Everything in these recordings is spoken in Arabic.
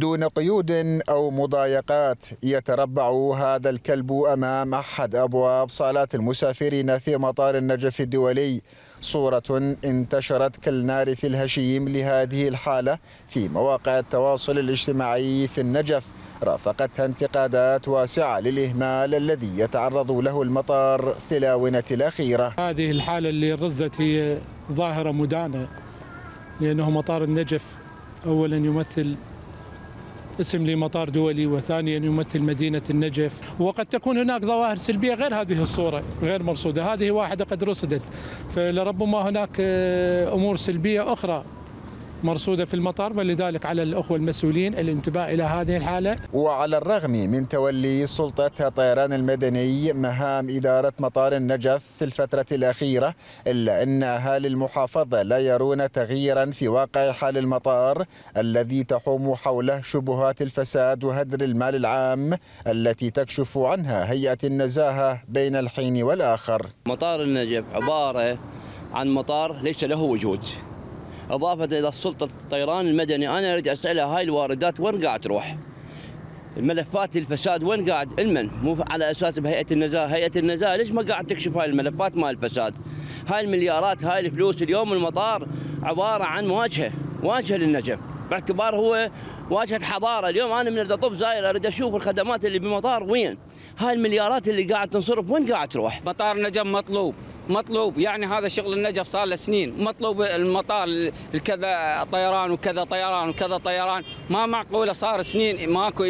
دون قيود أو مضايقات. يتربع هذا الكلب أمام أحد أبواب صالات المسافرين في مطار النجف الدولي. صورة انتشرت كالنار في الهشيم لهذه الحالة في مواقع التواصل الاجتماعي في النجف، رافقتها انتقادات واسعة للإهمال الذي يتعرض له المطار في الآونة الأخيرة. هذه الحالة اللي رزت هي ظاهرة مدانة، لأنه مطار النجف أولا يمثل اسم لمطار دولي، وثانيا يمثل مدينة النجف، وقد تكون هناك ظواهر سلبية غير هذه الصورة غير مرصودة، هذه واحدة قد رصدت، فلربما هناك أمور سلبية أخرى مرصودة في المطار، ولذلك على الأخوة المسؤولين الانتباه إلى هذه الحالة. وعلى الرغم من تولي سلطة الطيران المدني مهام إدارة مطار النجف في الفترة الأخيرة، إلا أن أهالي المحافظة لا يرون تغييرا في واقع حال المطار الذي تحوم حوله شبهات الفساد وهدر المال العام التي تكشف عنها هيئة النزاهة بين الحين والآخر. مطار النجف عبارة عن مطار ليس له وجود. إضافة إلى سلطة الطيران المدني، أنا أريد أسألها هاي الواردات وين قاعد تروح؟ الملفات الفساد وين قاعد؟ المن مو على أساس بهيئة النزاهة، هيئة النزاهة ليش ما قاعد تكشف هاي الملفات مال الفساد؟ هاي المليارات هاي الفلوس. اليوم المطار عبارة عن واجهة للنجف، باعتبار هو واجهة حضارة. اليوم أنا من الطب زاير أريد أشوف الخدمات اللي بمطار وين؟ هاي المليارات اللي قاعد تنصرف وين قاعد تروح؟ مطار النجف مطلوب، يعني هذا شغل النجف صار له سنين، مطلوب المطار كذا طيران وكذا طيران وكذا طيران، ما معقوله صار سنين ماكو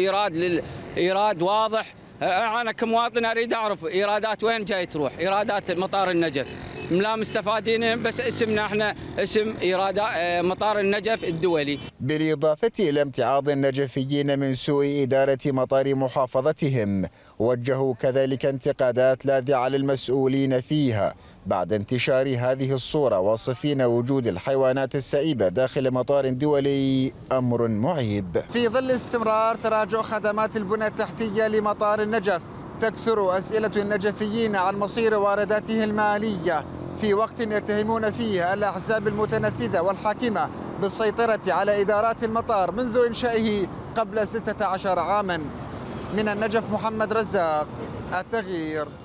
ايراد واضح. انا كمواطن اريد اعرف ايرادات وين جاي تروح، ايرادات مطار النجف لا مستفادين، بس اسمنا احنا اسم إرادة مطار النجف الدولي. بالإضافة إلى امتعاض النجفيين من سوء إدارة مطار محافظتهم، وجهوا كذلك انتقادات لاذعة للمسؤولين فيها بعد انتشار هذه الصورة، واصفين وجود الحيوانات السائبة داخل مطار دولي أمر معيب. في ظل استمرار تراجع خدمات البنى التحتية لمطار النجف، تكثر أسئلة النجفيين عن مصير وارداته المالية، في وقت يتهمون فيه الأحزاب المتنفذة والحاكمة بالسيطرة على إدارات المطار منذ إنشائه قبل 16 عاما. من النجف محمد رزاق، التغيير.